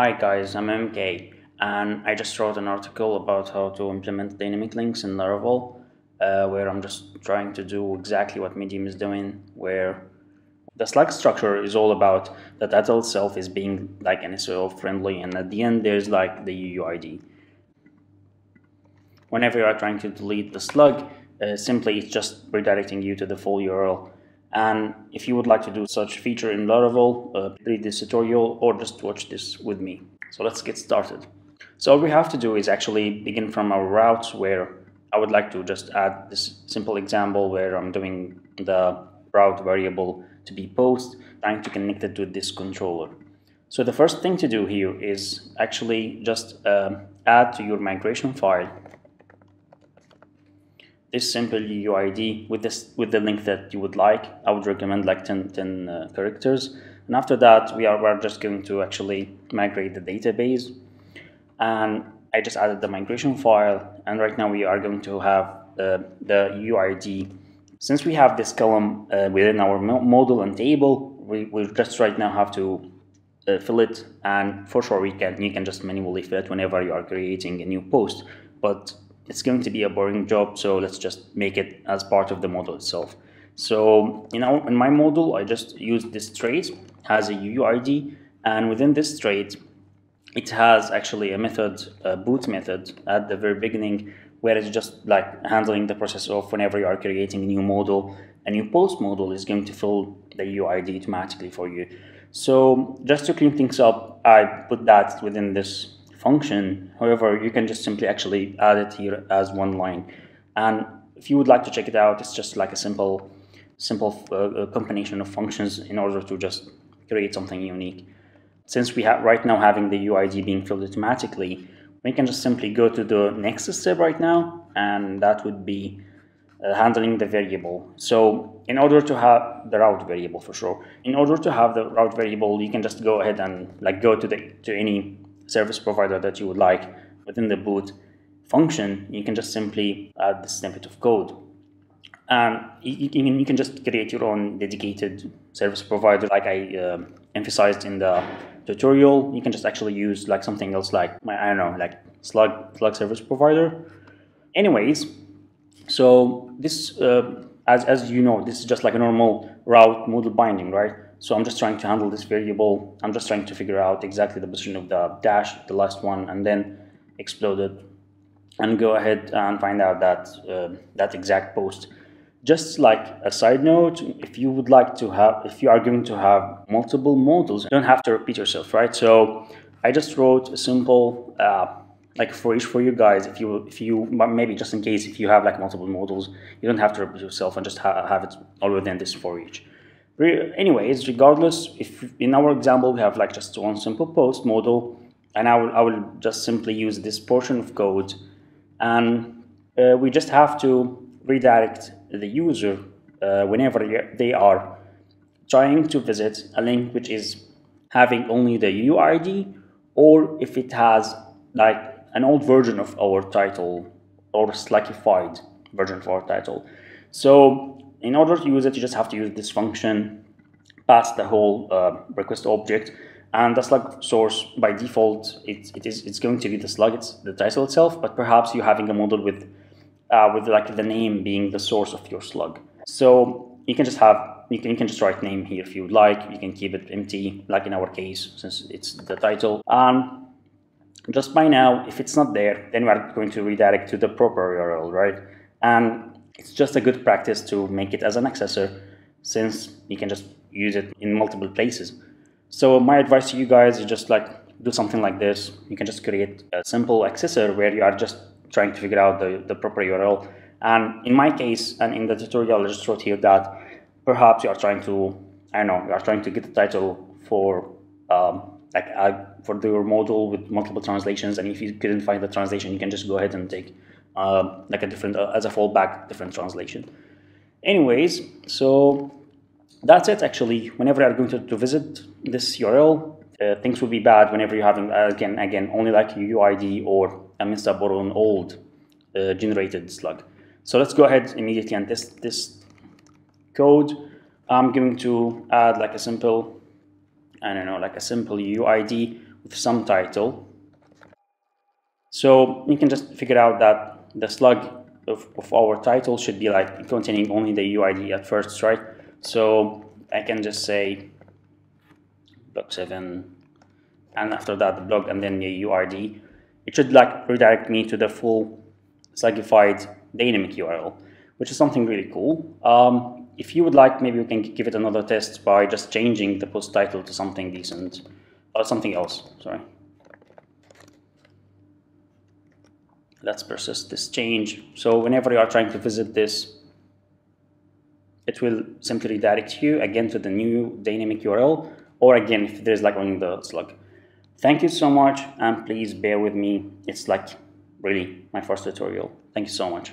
Hi guys, I'm MK and I just wrote an article about how to implement dynamic links in Laravel where I'm just trying to do exactly what Medium is doing, where the Slack structure is all about the title itself is being like an SEO friendly, and at the end there's like the UUID. Whenever you are trying to delete the slug, simply it's just redirecting you to the full URL. And if you would like to do such feature in Laravel, read this tutorial or just watch this with me. So let's get started. So all we have to do is actually begin from our routes, where I would like to just add this simple example where I'm doing the route variable to be post, trying to connect it to this controller. So the first thing to do here is actually just add to your migration file this simple UUID with the link that you would like. I would recommend like 10 characters, and after that we're just going to actually migrate the database. And I just added the migration file, and right now we are going to have the UUID. Since we have this column within our model and table, we just right now have to fill it, and for sure you can just manually fill it whenever you are creating a new post, but it's going to be a boring job, so let's just make it as part of the model itself. So in my model, I just used this trait, has a UUID, and within this trait, it has actually a method, a boot method at the very beginning, where it's just like handling the process of whenever you are creating a new model, a new post model is going to fill the UUID automatically for you. So just to clean things up, I put that within this function. However, you can just simply actually add it here as one line, and if you would like to check it out, it's just like a simple combination of functions in order to just create something unique. Since we have right now having the UUID being filled automatically, we can just simply go to the next step right now, and that would be handling the variable. So in order to have the route variable, for sure, in order to have the route variable, you can just go ahead and like go to any service provider that you would like. Within the boot function, you can just simply add the snippet of code, and you can just create your own dedicated service provider. Like I emphasized in the tutorial, you can just actually use like something else, like I don't know, like slug service provider. Anyways, so this as you know, this is just like a normal route model binding, right? So I'm just trying to handle this variable. I'm just trying to figure out exactly the position of the dash, the last one, and then explode it and go ahead and find out that exact post. Just like a side note, if you are going to have multiple models, you don't have to repeat yourself, right? So I just wrote a simple like for each for you guys. If you maybe just in case if you have like multiple models, you don't have to repeat yourself, and just have it all within this for each. Anyways, regardless, if in our example we have like just one simple post model, and I will just simply use this portion of code, and we just have to redirect the user whenever they are trying to visit a link which is having only the UUID, or if it has like an old version of our title or slackified version of our title. So in order to use it, you just have to use this function, pass the whole request object, and the slug source by default it's going to be the slug, it's the title itself, but perhaps you're having a model with like the name being the source of your slug. So you can just write name here if you would like. You can keep it empty, like in our case, since it's the title. Just by now, if it's not there, then we're going to redirect to the proper URL, right? And it's just a good practice to make it as an accessor, since you can just use it in multiple places. So my advice to you guys is just like do something like this. You can just create a simple accessor where you are just trying to figure out the proper URL. And in my case, and in the tutorial, I just wrote here that perhaps you are trying to, I don't know, you are trying to get the title for for your model with multiple translations, and if you couldn't find the translation, you can just go ahead and take like a different as a fallback different translation. Anyways, so that's it. Actually, whenever you're going to visit this URL, things will be bad whenever you're having again only like UUID or a missed or an old generated slug. So let's go ahead immediately and test this code. I'm going to add like a simple UUID with some title. So you can just figure out that the slug of our title should be like containing only the UUID at first, right? So I can just say blog 7, and after that the blog, and then the UUID. It should like redirect me to the full slugified dynamic URL, which is something really cool. If you would like, maybe we can give it another test by just changing the post title to something decent or something else. Sorry. Let's persist this change. So whenever you are trying to visit this, it will simply redirect you again to the new dynamic URL, or again if there's like only the slug. Thank you so much, and please bear with me. It's like really my first tutorial. Thank you so much.